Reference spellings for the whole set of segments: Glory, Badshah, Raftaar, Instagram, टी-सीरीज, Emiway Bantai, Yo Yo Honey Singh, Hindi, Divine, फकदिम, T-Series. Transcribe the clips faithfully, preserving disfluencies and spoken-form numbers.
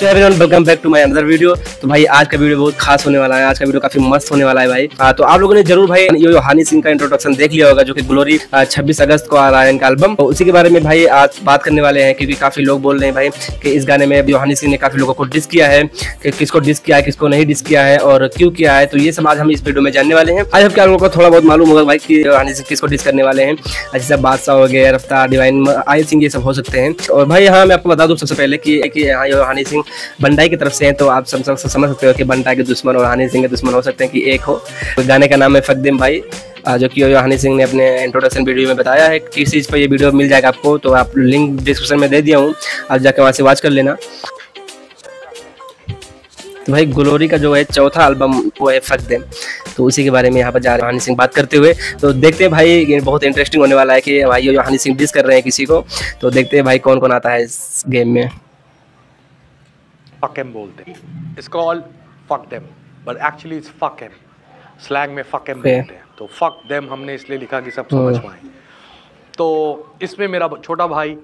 So everyone welcome back to my another video. तो भाई आज का वीडियो बहुत खास होने वाला है, आज का वीडियो काफी मस्त होने वाला है भाई। आ, तो आप लोगों ने जरूर भाई यो यो हनी सिंह का इंट्रोडक्शन देख लिया होगा, जो कि ग्लोरी छब्बीस अगस्त को आ रहा है इनका एल्बम। तो उसी के बारे में भाई आज बात करने वाले हैं, क्योंकि काफी लोग बोल रहे हैं भाई कि इस गाने में यो हनी सिंह ने काफी लोगों को डिस किया है, कि किसको डिस किया है, किसको नहीं डिस किया है और क्यों किया है। तो ये सब आज हम इस वीडियो में जानने वाले हैं। आज आपके लोगों को थोड़ा बहुत मालूम होगा भाई कि यो हनी सिंह किसको डिस करने वाले हैं, जैसे बादशाह हो गया, रफ्तार, डिवाइन, आई सिंह, ये सब हो सकते हैं। और भाई हाँ, मैं आपको बता दूं सबसे पहले कि हाँ यो हनी सिंह बंटाई की तरफ से हैं, तो आप सब सब समझ सकते हो कि बंटाई के दुश्मन और हनी सिंह के दुश्मन हो सकते हैं कि एक हो। तो गाने का नाम है फकदिम भाई, जो कि यो यो हनी सिंह ने अपने इंट्रोडक्शन वीडियो में बताया है। किस चीज़ पर ये वीडियो मिल जाएगा आपको, तो आप लिंक डिस्क्रिप्शन में दे दिया हूँ, आप जाकर वहाँ से वॉच कर लेना। तो भाई ग्लोरी का जो है चौथा एल्बम वो है फकदिम, तो उसी के बारे में यहाँ पर जा रहे हैं हनी सिंह बात करते हुए। तो देखते हैं भाई, ये बहुत इंटरेस्टिंग होने वाला है कि भाई यो यो हनी सिंह डिस कर रहे हैं किसी को। तो देखते हैं भाई कौन कौन आता है इस गेम में। Fuck him बोलते हैं, it's called fuck them, but actually it's fuck him. Slang में fuck him बोलते हैं, तो fuck them हमने इसलिए लिखा कि सब समझ पाए। तो इसमें मेरा छोटा भाई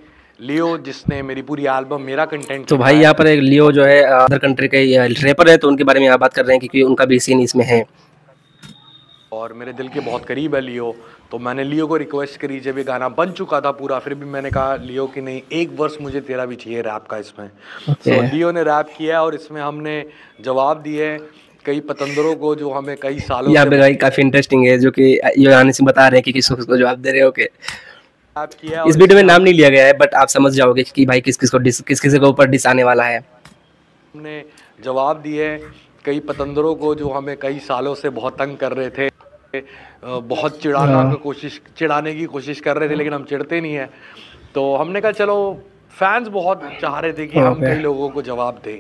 लियो, जिसने मेरी पूरी एल्बम मेरा कंटेंट। तो भाई यहाँ पर एक लियो जो है अदर कंट्री के रैपर है, तो उनके बारे में यहाँ बात कर रहे हैं क्योंकि उनका भी सीन इसमें है और मेरे दिल के बहुत करीब है लियो। तो मैंने लियो को रिक्वेस्ट करी, जब ये गाना बन चुका था पूरा, फिर भी मैंने कहा लियो कि नहीं, एक वर्स मुझे तेरा भी चाहिए रैप का इसमें। okay. तो लियो ने रैप किया और इसमें हमने जवाब दिए कई पतंदरों को जो हमें कई सालों से। काफ़ी इंटरेस्टिंग है जो कि ये गाने से बता रहे हैं कि किस को जवाब दे रहे हो। okay. किया इस वीडियो में नाम नहीं लिया गया है, बट आप समझ जाओगे कि भाई किस किस को डिस, किस किस के ऊपर डिस आने वाला है। हमने जवाब दिए कई पतंदरों को जो हमें कई सालों से बहुत तंग कर रहे थे, बहुत चिढ़ाना की कोशिश चिढ़ाने की कोशिश कर रहे थे, लेकिन हम चिढ़ते नहीं है। तो हमने कहा चलो, फैंस बहुत चाह रहे थे कि हम कई लोगों को जवाब दें,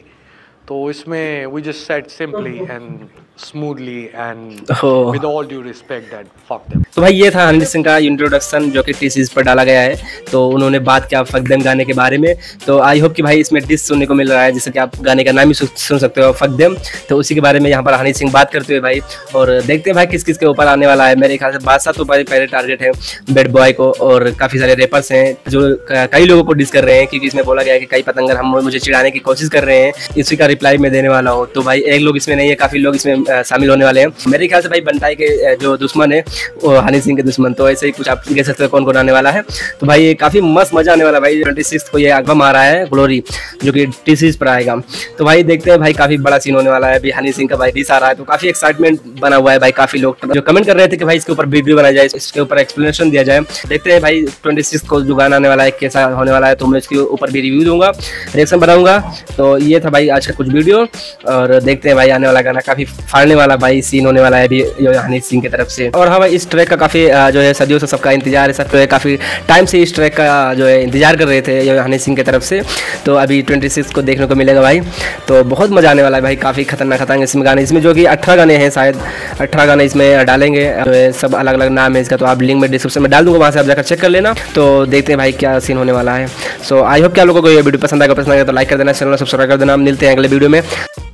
तो इसमें we just said simply and smoothly and with all due respect that fuck them. तो भाई ये था हनी सिंह का इंट्रोडक्शन जो कि टी-सीरीज पर डाला गया है। तो उन्होंने बात किया फक देम गाने के बारे में। तो आई होप कि भाई इसमें डिस सुनने को मिल रहा है, जैसे कि आप गाने का नाम ही सुन सकते हो फक देम। तो उसी के बारे में यहाँ पर हनी सिंह बात करते हुए भाई, और देखते हैं भाई किस किस के ऊपर आने वाला है। मेरे ख्याल से बादशाह तो भाई पहले टारगेट है बैड बॉय को, और काफ़ी सारे रेपर्स हैं जो कई लोगों को डिस कर रहे हैं, क्योंकि इसमें बोला गया है कि कई पतंगर हम मुझे चिढ़ाने की कोशिश कर रहे हैं, इसी का रिप्लाई में देने वाला हूँ। तो भाई एक लोग इसमें नहीं है, काफ़ी लोग इसमें शामिल होने वाले हैं। मेरे ख्याल से भाई बंटाई के जो दुश्मन है वो हनी सिंह के दुश्मन, तो ऐसे ही कुछ आप कह सकते हो कौन कौन आने वाला है। तो भाई काफ़ी मस्त मजा आने वाला है भाई। ट्वेंटी सिक्स को ये एल्बम आ रहा है ग्लोरी, जो कि टी सीरीज पर आएगा। तो भाई देखते हैं भाई, काफ़ी बड़ा सीन होने वाला है। अभी हनी सिंह का भाई डिस आ रहा है, तो काफ़ी एक्साइटमेंट बना हुआ है भाई। काफ़ी लोग जो कमेंट कर रहे थे कि भाई इसके ऊपर वीडियो बनाया जाए, इसके ऊपर एक्सप्लेनेशन दिया जाए। देखते हैं भाई ट्वेंटी सिक्स को जो गाना आने वाला है कैसा होने वाला है, तो मैं इसके ऊपर भी रिव्यू दूंगा, रिएक्शन बनाऊंगा। तो ये था भाई आज का कुछ वीडियो, और देखते हैं भाई आने वाला गाना, काफ़ी फाड़ने वाला भाई सीन होने वाला है अभी यो यो हनी सिंह की तरफ से। और हाँ भाई, इस ट्रैक का काफ़ी जो है सदियों से सबका इंतजार है, सब जो है काफ़ी टाइम से इस ट्रैक का जो है इंतजार कर रहे थे यो यो हनी सिंह की तरफ से। तो अभी ट्वेंटी सिक्स को देखने को मिलेगा भाई, तो बहुत मज़ा आने वाला है भाई। काफ़ी खतरनाक खतरनाक इसमें गाने, इसमें जो कि अठारह गाने हैं, शायद अठारह गाने इसमें डालेंगे, जो है सब अलग अलग नाम है इसका। तो आप लिंक में डिस्क्रिप्शन में डाल दूँगा, वहाँ से आप जाकर चेक कर लेना। तो देखते हैं भाई क्या सीन होने वाला है। सो आई होप क्या लोगों को ये वीडियो पसंद आएगा, पसंद आएगा तो लाइक कर देना, चैनल सब्सक्राइब कर देना। मिलते हैं अगले वीडियो में।